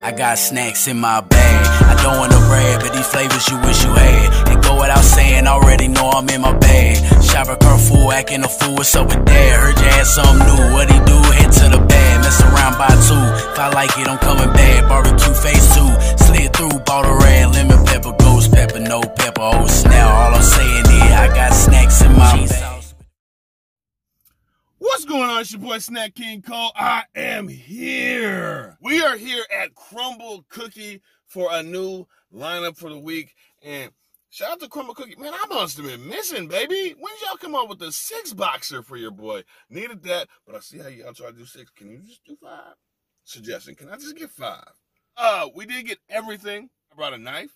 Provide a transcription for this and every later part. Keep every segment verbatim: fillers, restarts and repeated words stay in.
I got snacks in my bag. I don't want no bread, but these flavors you wish you had. And go without saying, already know I'm in my bag. Shopper Carrefour, acting a fool, what's up with that? Heard you had something new, what he do? Head to the bag, mess around by two. If I like it, I'm coming back. Barbecue phase two, slid through, bought a red lemon pepper, ghost pepper, no pepper, oh snap. All I'm saying is, I got snacks in my bag. What's going on? It's your boy Snack King Cole. I am here. We are here at Crumbl Cookie for a new lineup for the week. And shout out to Crumbl Cookie. Man, I must have been missing, baby. When did y'all come up with the six boxer for your boy? Needed that, but I see how y'all try to do six. Can you just do five? Suggestion, can I just get five? Uh, we did get everything. I brought a knife.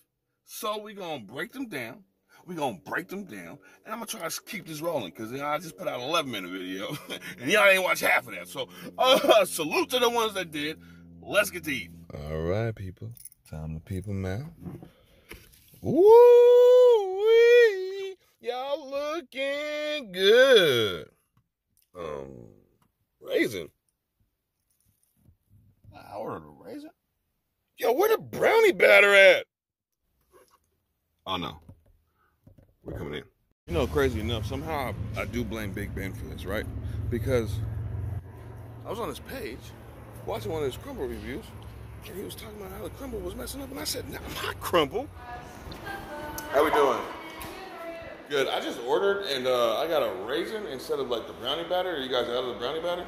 So we're going to break them down. We're going to break them down, and I'm going to try to keep this rolling, because you know, I just put out an eleven minute video, and y'all didn't watch half of that. So, uh, salute to the ones that did. Let's get to eating. All right, people. Time to peep them out. Woo-wee! Y'all looking good. Um, raisin. I ordered a raisin. Yo, where the brownie batter at? Oh, no. We're coming in. You know, crazy enough, somehow I, I do blame Big Ben for this, right? Because I was on his page watching one of his Crumbl reviews, and he was talking about how the Crumbl was messing up, and I said, no, not Crumbl. How we doing? Good. I just ordered, and uh, I got a raisin instead of, like, the brownie batter. Are you guys out of the brownie batter?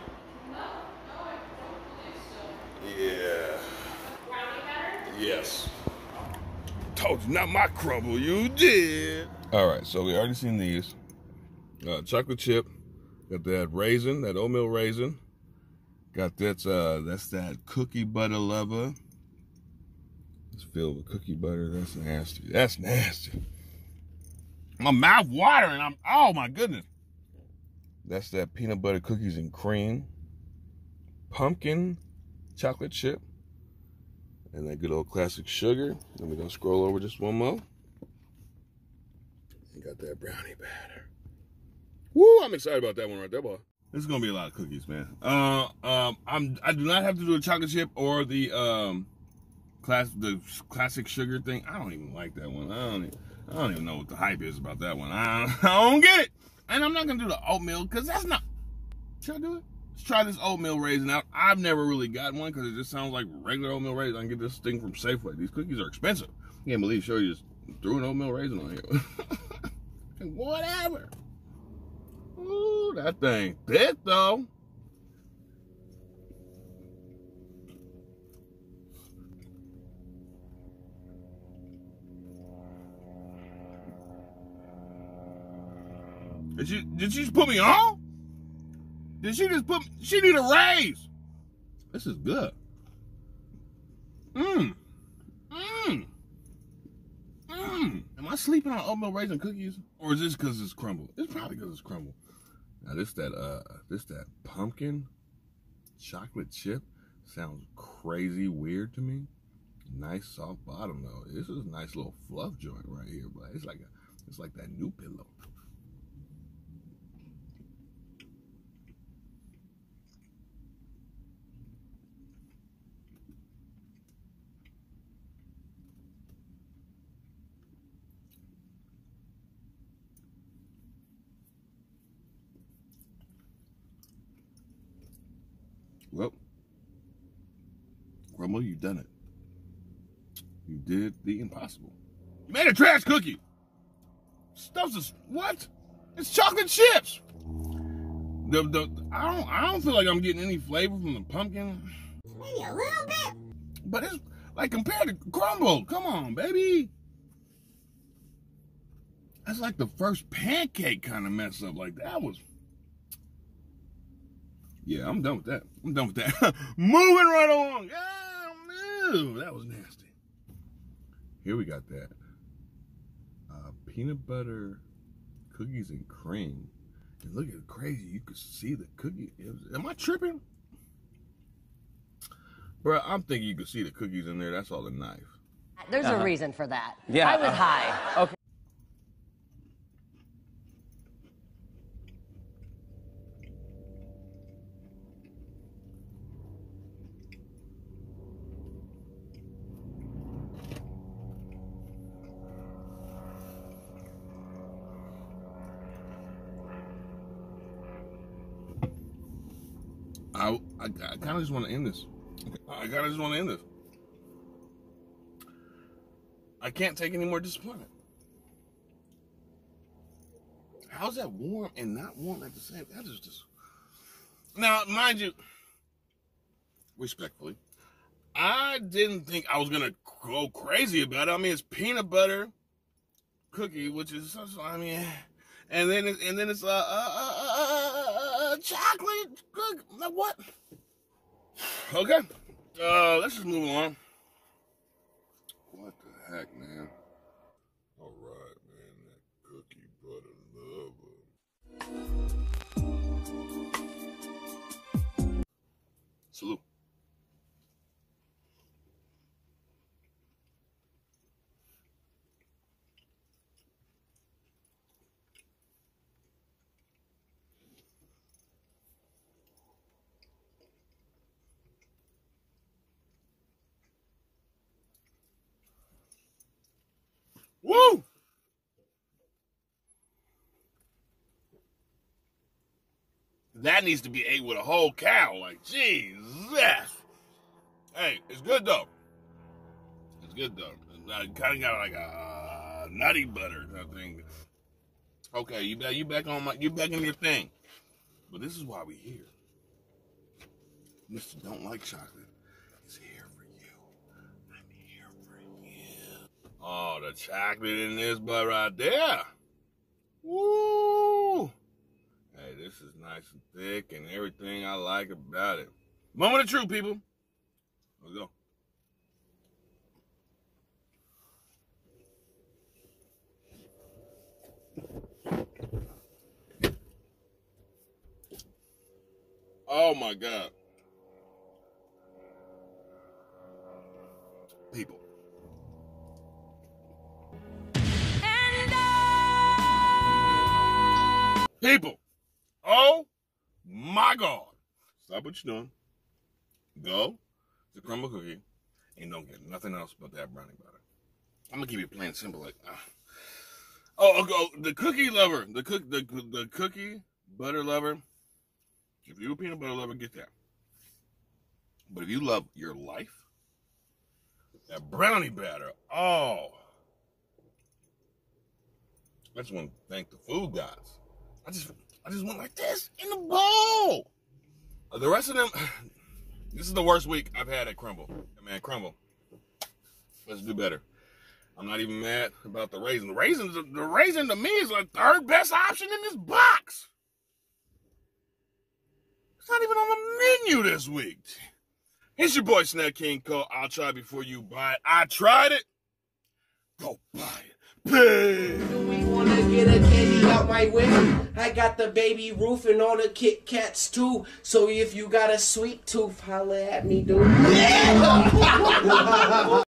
No. No, I don't believe so. Yeah. Brownie batter? Yes. Told you, not my Crumbl. You did. All right, so we already seen these. Uh, chocolate chip, got that raisin, that oatmeal raisin. Got that, uh, that's that cookie butter lover. It's filled with cookie butter. That's nasty. That's nasty. My mouth watering. I'm, oh my goodness. That's that peanut butter cookies and cream. Pumpkin chocolate chip. And that good old classic sugar. Then we're gonna scroll over just one more. And got that brownie batter. Woo, I'm excited about that one right there, boy. This is gonna be a lot of cookies, man. Uh, um, I'm I do not have to do a chocolate chip or the um, class the classic sugar thing. I don't even like that one. I don't even, I don't even know what the hype is about that one. I don't, I don't get it. And I'm not gonna do the oatmeal because that's not. Should I do it? Let's try this oatmeal raisin out. I've never really gotten one because it just sounds like regular oatmeal raisin. I can get this thing from Safeway. These cookies are expensive. I can't believe Shorty just threw an oatmeal raisin on here. Whatever. Ooh, that thing thick though. Did you did she just put me on? Did she just put me, she need a raise? This is good. Mmm. Mmm. Mmm. Am I sleeping on oatmeal raisin cookies? Or is this because it's Crumbl? It's probably because it's Crumbl. Now this that uh this that pumpkin chocolate chip sounds crazy weird to me. Nice soft bottom though. This is a nice little fluff joint right here, but it's like a it's like that new pillow. Well, Crumbl, you done it. You did the impossible. You made a trash cookie. Stuff's a, what? It's chocolate chips. The, the, I don't I don't feel like I'm getting any flavor from the pumpkin. Maybe a little bit. But it's like compared to Crumbl, come on, baby. That's like the first pancake kind of mess up. Like that was. Yeah, I'm done with that. I'm done with that. Moving right along. Yeah, ew, that was nasty. Here we got that uh, peanut butter cookies and cream. And look at crazy. You could see the cookie. Am I tripping? Bro, I'm thinking you could see the cookies in there. That's all the knife. There's uh-huh. a reason for that. Yeah. I was uh-huh. high. Okay. I, I kind of just want to end this. I kind of just want to end this. I can't take any more disappointment. How's that warm and not warm at the same time? That is just... Now, mind you, respectfully, I didn't think I was going to go crazy about it. I mean, it's peanut butter cookie, which is, I mean, and then, it, and then it's, uh, uh, uh, uh, uh chocolate cookie. Like, what? Okay. Uh, let's just move on. What the heck, man? All right, man, that cookie butter lover. Salute. Woo! That needs to be ate with a whole cow. Like, Jesus. Hey, it's good, though. It's good, though. I kind of got like a uh, nutty butter type thing. Okay, you back, you back on my, you back in your thing. But this is why we here. Mister Don't Like Chocolate is here for you. I'm here for you. Oh, the chocolate in this butt right there. Woo! Hey, this is nice and thick and everything I like about it. Moment of truth, people. Let's go. Oh my God. People. And I... People. Oh my God. Stop what you're doing. Go to Crumbl Cookie and don't get nothing else but that brownie butter. I'm gonna keep it plain and simple. Like, uh. oh, okay, oh, the cookie lover, the cook, the the cookie butter lover. If you're a peanut butter lover, get that. But if you love your life, that brownie batter, oh, I just want to thank the food gods. I just. I just went like this in the bowl. The rest of them, this is the worst week I've had at Crumbl. Man, Crumbl, let's do better. I'm not even mad about the raisin. The raisin, the raisin to me is the third best option in this box. It's not even on the menu this week. It's your boy, Snack King Cole. I'll try before you buy it. I tried it. Go buy it. Peace. Do we want to get a candy out my way? I got the baby roof and all the Kit Kats too. So if you got a sweet tooth, holla at me, dude. Yeah!